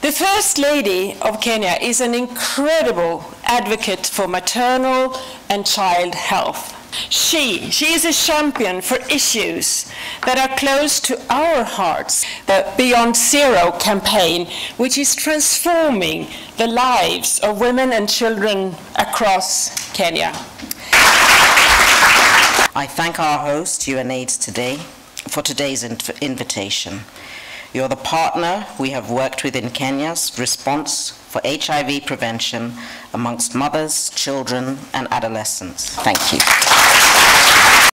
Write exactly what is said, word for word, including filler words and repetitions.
The First Lady of Kenya is an incredible advocate for maternal and child health. She, she is a champion for issues that are close to our hearts. The Beyond Zero campaign, which is transforming the lives of women and children across Kenya. I thank our host, UNAIDS today, for today's inv invitation. You're the partner we have worked with in Kenya's response for H I V prevention amongst mothers, children, and adolescents. Thank you.